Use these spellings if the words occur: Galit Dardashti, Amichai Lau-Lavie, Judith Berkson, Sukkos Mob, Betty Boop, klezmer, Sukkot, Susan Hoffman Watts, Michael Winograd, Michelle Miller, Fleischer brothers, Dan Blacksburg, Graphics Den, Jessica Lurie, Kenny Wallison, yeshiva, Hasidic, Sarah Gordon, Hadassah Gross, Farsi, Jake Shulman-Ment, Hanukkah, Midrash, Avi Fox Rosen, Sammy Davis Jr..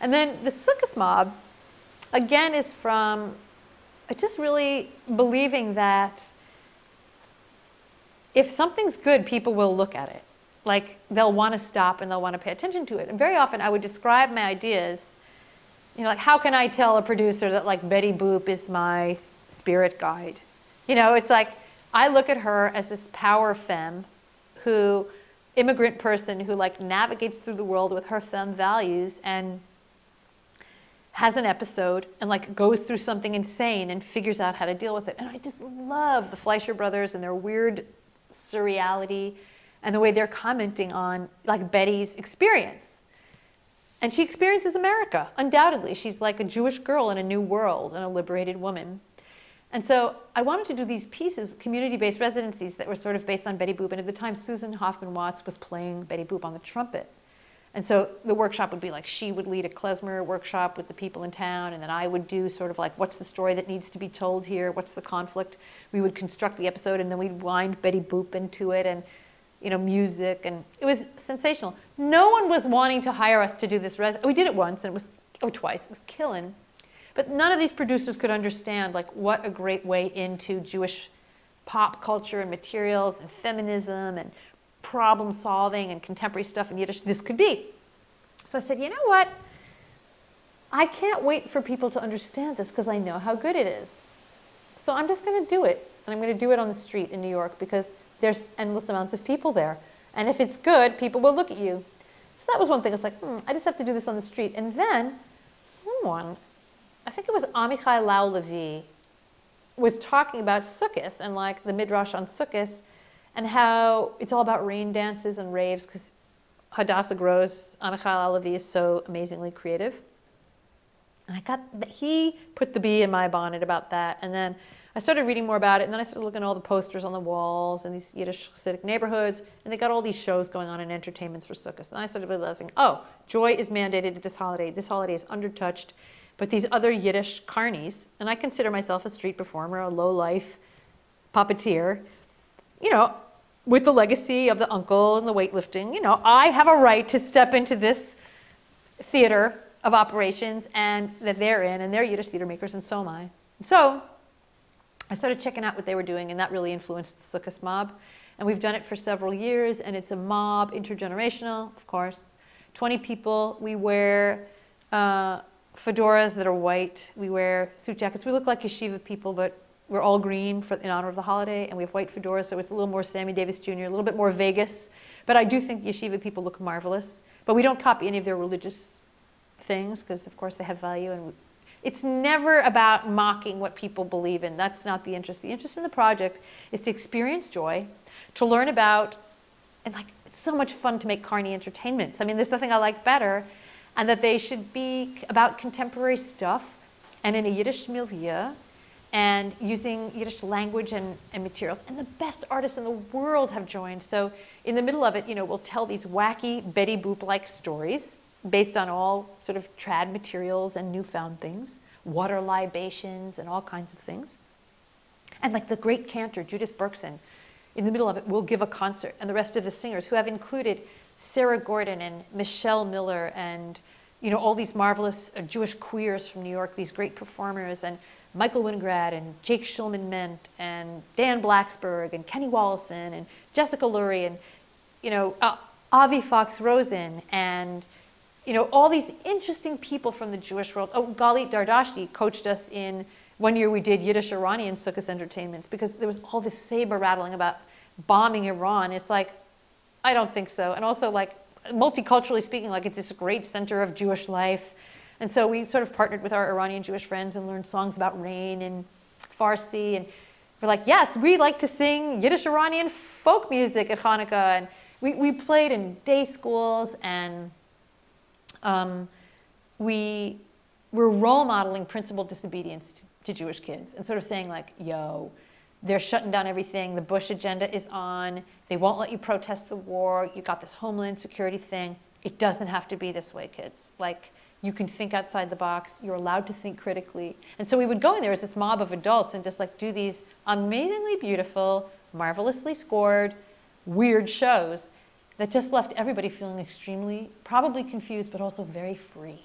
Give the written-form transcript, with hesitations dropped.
And then the Sukkos Mob, again, is from just really believing that if something's good, people will look at it. Like, they'll want to stop and they'll want to pay attention to it. And very often I would describe my ideas, you know, like, how can I tell a producer that, like, Betty Boop is my spirit guide? You know, it's like, I look at her as this power femme who, immigrant person who, like, navigates through the world with her femme values and has an episode and, like, goes through something insane and figures out how to deal with it. And I just love the Fleischer brothers and their weird surreality and the way they're commenting on, like, Betty's experience. And she experiences America, undoubtedly. She's like a Jewish girl in a new world and a liberated woman. And so I wanted to do these pieces, community-based residencies that were sort of based on Betty Boop. And at the time, Susan Hoffman Watts was playing Betty Boop on the trumpet. And so the workshop would be like, she would lead a klezmer workshop with the people in town, and then I would do sort of like, what's the story that needs to be told here? What's the conflict? We would construct the episode, and then we'd wind Betty Boop into it, and, you know, music, and it was sensational. No one was wanting to hire us to do this. We did it once, and it was, or twice, it was killing. But none of these producers could understand, like, what a great way into Jewish pop culture and materials and feminism and problem solving and contemporary stuff in Yiddish this could be. So I said, you know what? I can't wait for people to understand this because I know how good it is. So I'm just going to do it. And I'm going to do it on the street in New York because there's endless amounts of people there. And if it's good, people will look at you. So that was one thing. I was like, I just have to do this on the street. And then someone, I think it was Amichai Lau-Lavie, was talking about Sukkos and, like, the Midrash on Sukkos and how it's all about rain dances and raves because Hadassah Gross, Amichai Lau-Lavie, is so amazingly creative. And I got that he put the bee in my bonnet about that. And then I started reading more about it, and then I started looking at all the posters on the walls and these Yiddish Hasidic neighborhoods, and they got all these shows going on and entertainments for Sukkos. And I started realizing, oh, joy is mandated at this holiday. This holiday is undertouched. But these other Yiddish carnies, and I consider myself a street performer, a low-life puppeteer, you know, with the legacy of the uncle and the weightlifting, you know, I have a right to step into this theater of operations and that they're in, and they're Yiddish theater makers, and so am I. So I started checking out what they were doing, and that really influenced the Sukkos Mob. And we've done it for several years, and it's a mob, intergenerational, of course. 20 people. We wear fedoras that are white. We wear suit jackets. We look like yeshiva people, but we're all green for, in honor of the holiday, and we have white fedoras, so it's a little more Sammy Davis Jr., a little bit more Vegas. But I do think yeshiva people look marvelous. But we don't copy any of their religious things because, of course, they have value. And it's never about mocking what people believe in. That's not the interest. The interest in the project is to experience joy, to learn about, and, like, it's so much fun to make carny entertainments. I mean, there's nothing I like better. And that they should be about contemporary stuff and in a Yiddish milieu and using Yiddish language and materials. And the best artists in the world have joined. So in the middle of it, you know, we'll tell these wacky Betty Boop-like stories based on all sort of trad materials and newfound things, water libations and all kinds of things. And like the great cantor, Judith Berkson, in the middle of it, will give a concert. And the rest of the singers who have included Sarah Gordon and Michelle Miller and, you know, all these marvelous Jewish queers from New York, these great performers, and Michael Winograd and Jake Shulman-Ment and Dan Blacksburg and Kenny Wallison and Jessica Lurie and, you know, Avi Fox Rosen and, you know, all these interesting people from the Jewish world. Oh, Galit Dardashti coached us in, one year we did Yiddish Iranian Sukkot entertainments because there was all this saber rattling about bombing Iran. It's like, I don't think so. And also, like, multiculturally speaking, like, it's this great center of Jewish life. And so we sort of partnered with our Iranian Jewish friends and learned songs about rain and Farsi. And we're like, yes, we like to sing Yiddish Iranian folk music at Hanukkah. And we played in day schools, and we were role modeling principled disobedience to Jewish kids and sort of saying, like, yo, they're shutting down everything. The Bush agenda is on. They won't let you protest the war. You got this homeland security thing. It doesn't have to be this way, kids. Like, you can think outside the box. You're allowed to think critically. And so we would go in there as this mob of adults and just, like, do these amazingly beautiful, marvelously scored, weird shows that just left everybody feeling extremely, probably confused, but also very free.